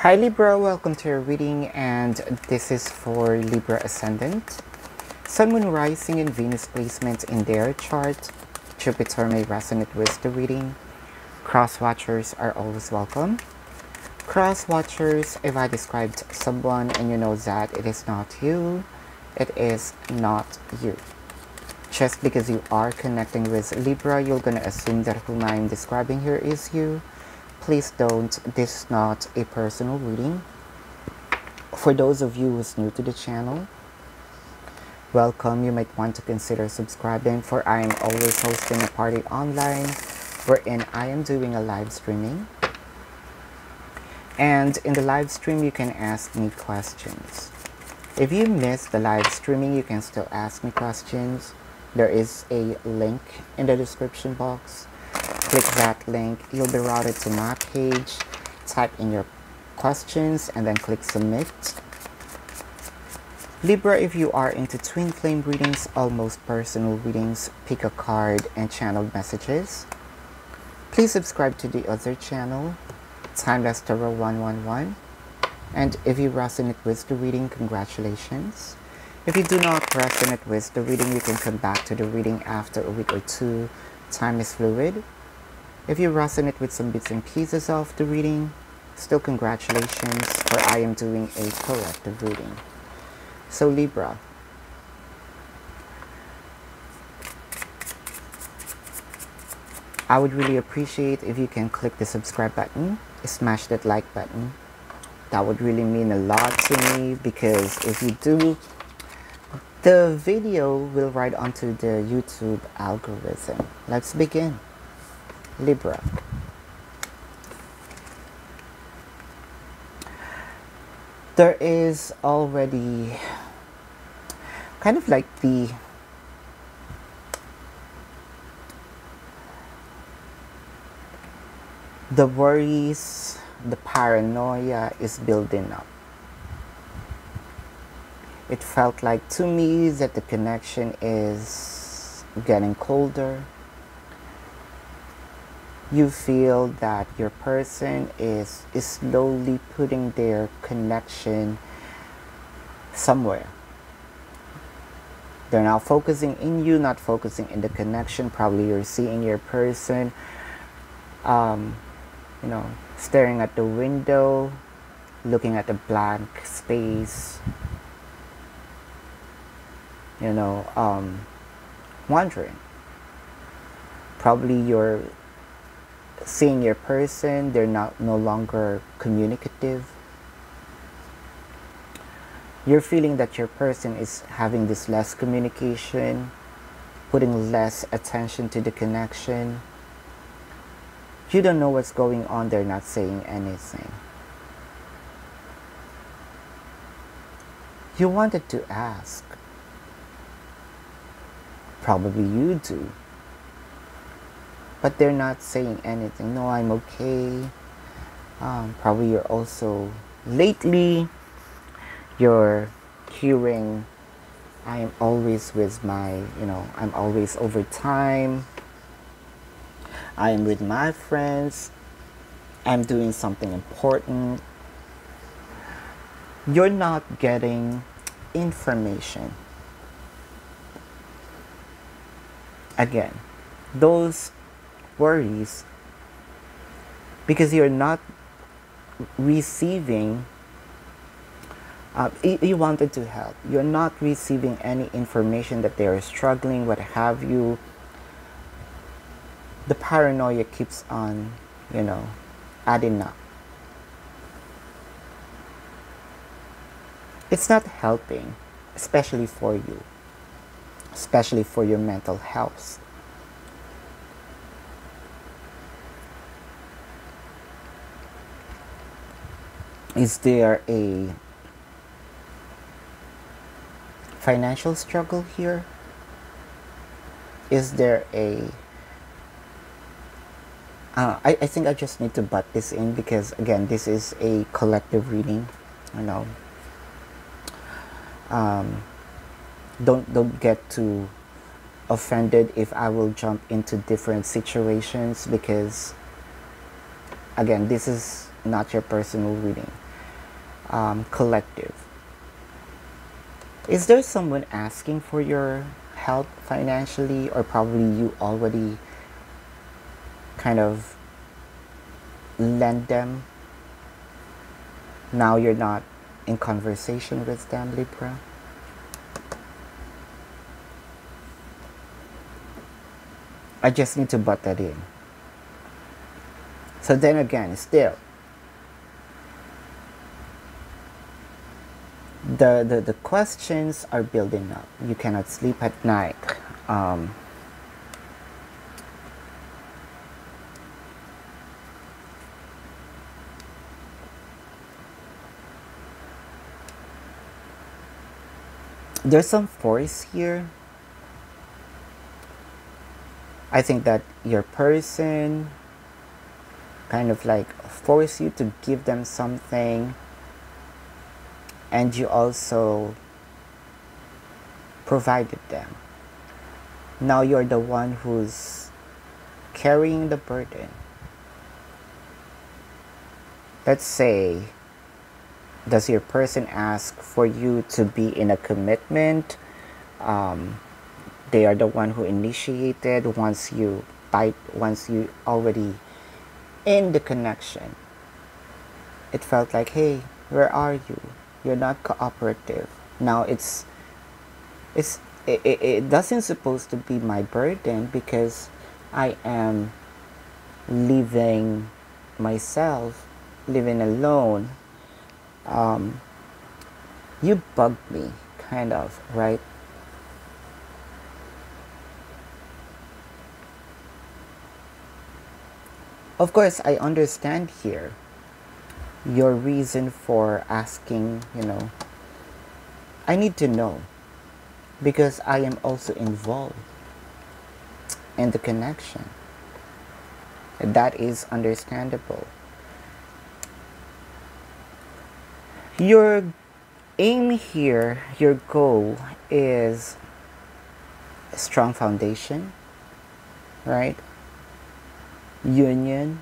Hi Libra, welcome to your reading, and this is for Libra Ascendant, Sun, Moon, Rising, and Venus placement in their chart. Jupiter may resonate with the reading. Cross watchers are always welcome. Cross watchers, if I described someone and you know that it is not you, it is not you. Just because you are connecting with Libra, you're gonna assume that whom I'm describing here is you. Please don't. This is not a personal reading. For those of you who is new to the channel, welcome. You might want to consider subscribing, for I am always hosting a party online wherein I am doing a live streaming. And in the live stream, you can ask me questions. If you missed the live streaming, you can still ask me questions. There is a link in the description box. Click that link, you'll be routed to my page, type in your questions, and then click submit. Libra, if you are into twin flame readings, almost personal readings, pick a card and channeled messages. Please subscribe to the other channel, Timeless Tarot111. And if you resonate with the reading, congratulations. If you do not resonate with the reading, you can come back to the reading after a week or two. Time is fluid. If you resonate with some bits and pieces of the reading, still congratulations, for I am doing a collective reading. So Libra, I would really appreciate if you can click the subscribe button, smash that like button. That would really mean a lot to me, because if you do, the video will ride onto the YouTube algorithm. Let's begin. Libra, there is already kind of like the worries, the paranoia is building up. It felt like to me that the connection is getting colder. You feel that your person is slowly putting their connection somewhere. They're now focusing in you, not focusing in the connection. Probably you're seeing your person, you know, staring at the window, looking at the blank space, you know, wondering. Probably you're seeing your person, they're no longer communicative. You're feeling that your person is having this less communication, putting less attention to the connection. You don't know what's going on, they're not saying anything. You wanted to ask. Probably you do. But they're not saying anything. No, I'm okay. Probably you're also, lately, you're hearing, I am always with my, you know, I'm always over time. I am with my friends. I'm doing something important. You're not getting information. Again, those worries, because you're not receiving, you wanted to help, you're not receiving any information that they are struggling, what have you. The paranoia keeps on, you know, adding up. It's not helping, especially for you, especially for your mental health. Is there a financial struggle here? Is there a... I think I just need to butt this in, because again, this is a collective reading. You know, don't get too offended if I will jump into different situations, because again, this is not your personal reading. collective. Is there someone asking for your help financially, or probably you already kind of lend them? Now you're not in conversation with them, Libra. I just need to butt that in. So then again, still, the questions are building up. You cannot sleep at night. There's some force here. I think that your person kind of like force you to give them something, and you also provided them. Now you're the one who's carrying the burden. Let's say, does your person ask for you to be in a commitment? They are the one who initiated once you already in the connection. It felt like, hey, where are you? You're not cooperative. Now it doesn't supposed to be my burden, because I am leaving myself, living alone. You bugged me, kind of, right? Of course, I understand here your reason for asking, you know. I need to know, because I am also involved in the connection. That is understandable. Your aim here, your goal is a strong foundation, right? Union,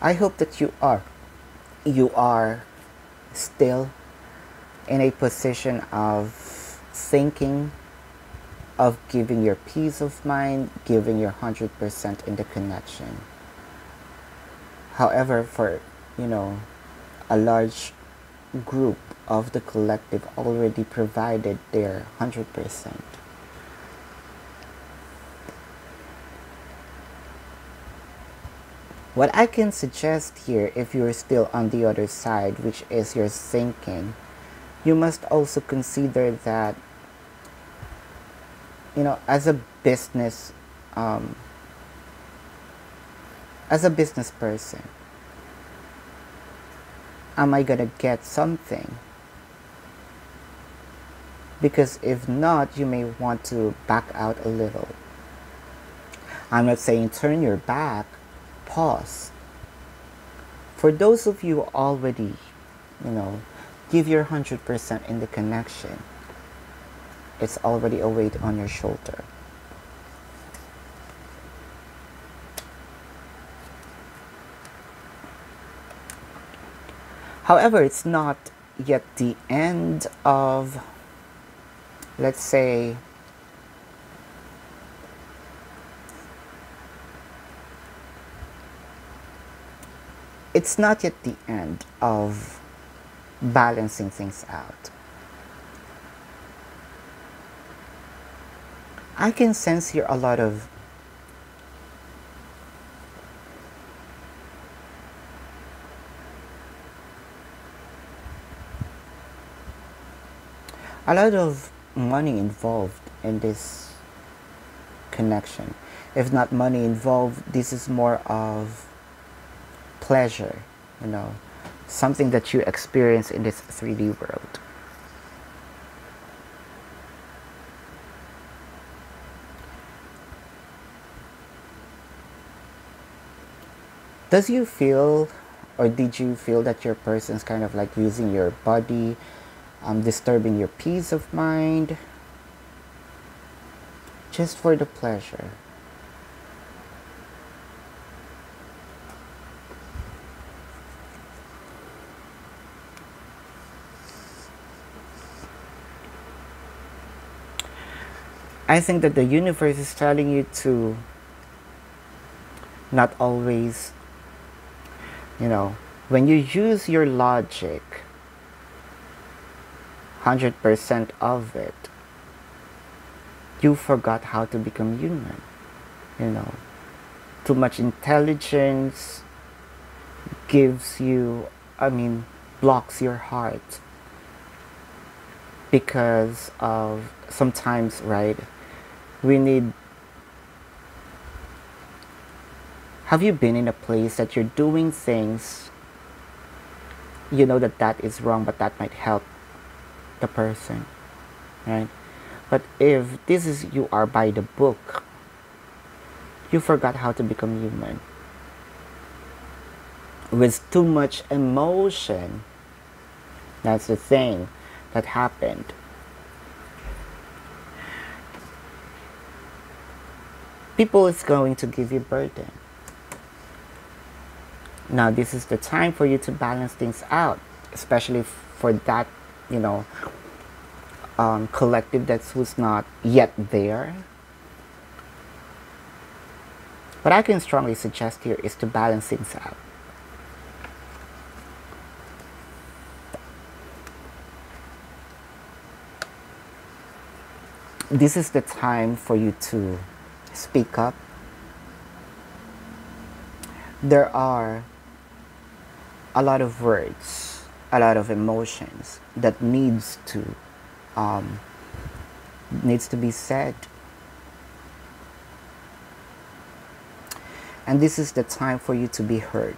I hope that you are still in a position of thinking, of giving your peace of mind, giving your 100% in the connection. However, for, you know, a large group of the collective already provided their 100%. What I can suggest here, if you're still on the other side, which is your thinking, you must also consider that, you know, as a business person, am I gonna get something? Because if not, you may want to back out a little. I'm not saying turn your back, pause. For those of you already, you know, give your 100% in the connection, it's already a weight on your shoulder. However, it's not yet the end of, let's say, it's not yet the end of balancing things out. I can sense here a lot of money involved in this connection. If not money involved, this is more of pleasure, you know, something that you experience in this 3D world. Does you feel, or did you feel that your person's kind of like using your body, disturbing your peace of mind just for the pleasure? I think that the universe is telling you to not always, you know, when you use your logic, 100% of it, you forgot how to become human, you know. Too much intelligence gives you, blocks your heart because of sometimes, right, we need. Have you been in a place that you're doing things, you know that is wrong, but that might help the person, right? But if this is, you are by the book, you forgot how to become human. With too much emotion, that's the thing that happened. People is going to give you burden. Now this is the time for you to balance things out, especially for that, you know, collective that's who's not yet there. What I can strongly suggest here is to balance things out. This is the time for you to speak up. There are a lot of words, a lot of emotions that needs to be said. And this is the time for you to be heard.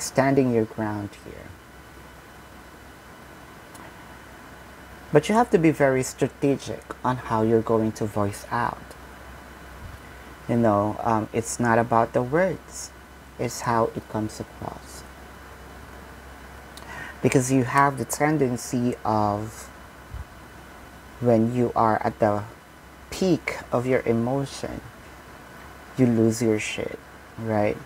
Standing your ground here. But you have to be very strategic on how you're going to voice out. You know, it's not about the words. It's how it comes across. Because you have the tendency of, when you are at the peak of your emotion, you lose your shit, right?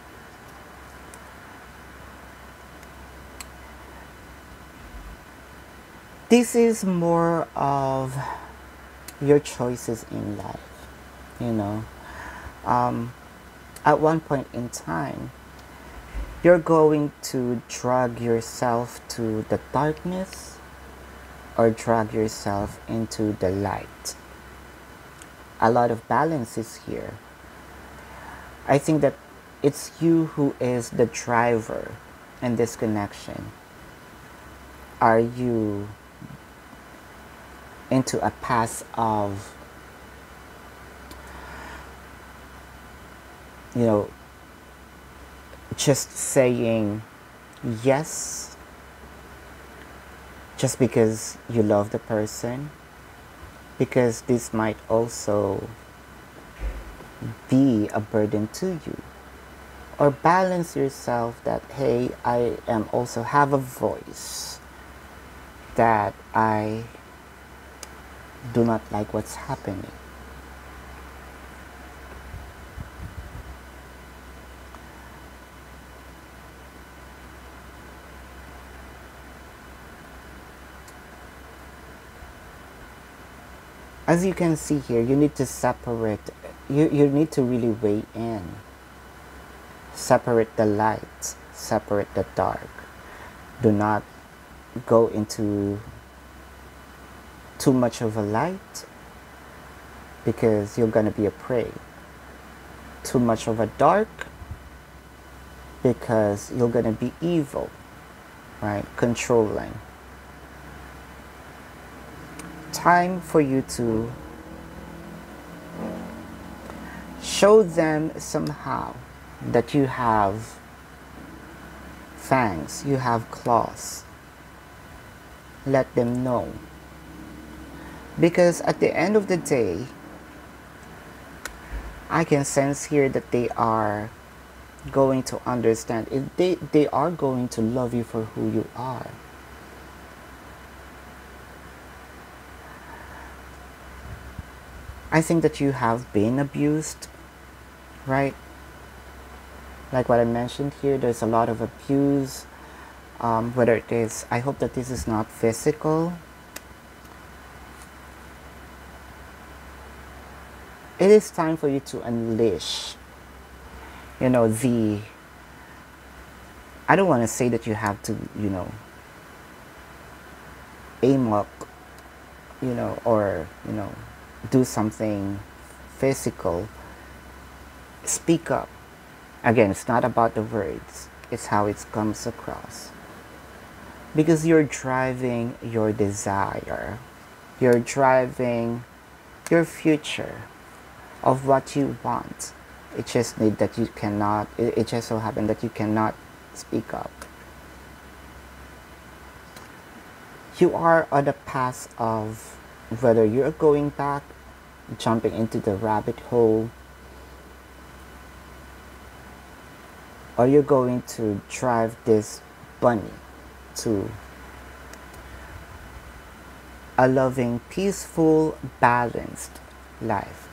This is more of your choices in life, you know. At one point in time, you're going to drag yourself to the darkness or drag yourself into the light. A lot of balance is here. I think that it's you who is the driver in this connection. Are you into a path of, you know, just saying yes just because you love the person? Because this might also be a burden to you. Or balance yourself that, hey, I am also have a voice that I do not like what's happening. As you can see here, you need to separate, you need to really weigh in. Separate the light, separate the dark. Do not go into too much of a light because you're going to be a prey. Too much of a dark because you're going to be evil, right? Controlling. Time for you to show them somehow that you have fangs, you have claws. Let them know. Because at the end of the day, I can sense here that they are going to understand. If they are going to love you for who you are. I think that you have been abused, right? Like what I mentioned here, there's a lot of abuse, whether it is, I hope that this is not physical, It is time for you to unleash, you know, the, I don't want to say that you have to, you know, aim up, you know, or, you know, do something physical. Speak up. Again, it's not about the words. It's how it comes across. Because you're driving your desire. You're driving your future of what you want. It just need that you cannot, it just so happened that you cannot speak up. You are on the path of whether you're going back, jumping into the rabbit hole, or you're going to drive this bunny to a loving, peaceful, balanced life.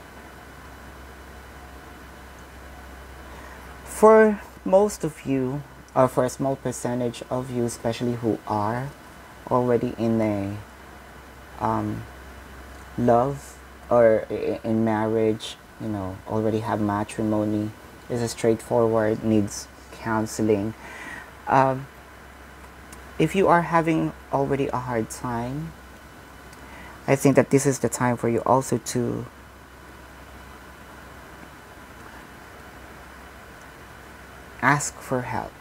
For most of you, or for a small percentage of you, especially who are already in a love or in marriage, you know, already have matrimony, is a straightforward, needs counseling. If you are having already a hard time, I think that this is the time for you also to ask for help,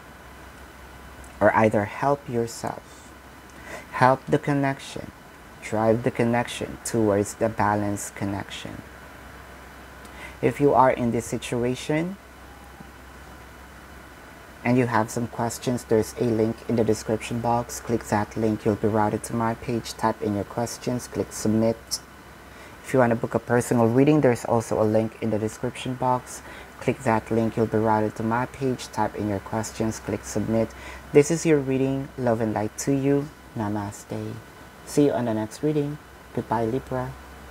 or either help yourself, help the connection, drive the connection towards the balanced connection. If you are in this situation and you have some questions, there's a link in the description box. Click that link, you'll be routed to my page. Type in your questions, click submit. If you want to book a personal reading, there's also a link in the description box. Click that link, you'll be routed to my page. Type in your questions, click submit. This is your reading. Love and light to you. Namaste. See you on the next reading. Goodbye, Libra.